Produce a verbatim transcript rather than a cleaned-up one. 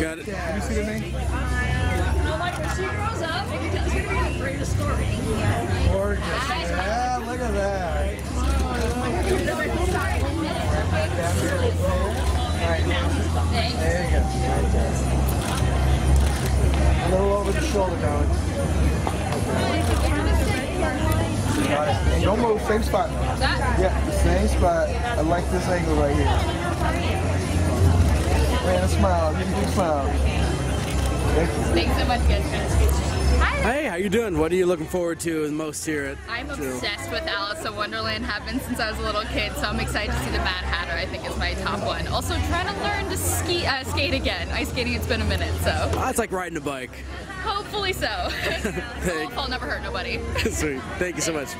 Got it. Have you seen her name? No, like when she grows up, it's going to be a greater story. Yeah. Gorgeous. Yeah, look at that. There you go. A little over the shoulder now. Right. Don't move, same spot. Yeah, same spot. I like this angle right here. Man, smile, you smile. Thanks so much, guys. Hey, how you doing? What are you looking forward to most here at I'm Drew? Obsessed with Alice in Wonderland. Have been since I was a little kid, so I'm excited to see the Mad Hatter. I think is my top one. Also, trying to learn to ski, uh, skate again. Ice skating, it's been a minute, so. Oh, it's like riding a bike. Hopefully so. Fall never hurt nobody. Sweet. Thank you so much.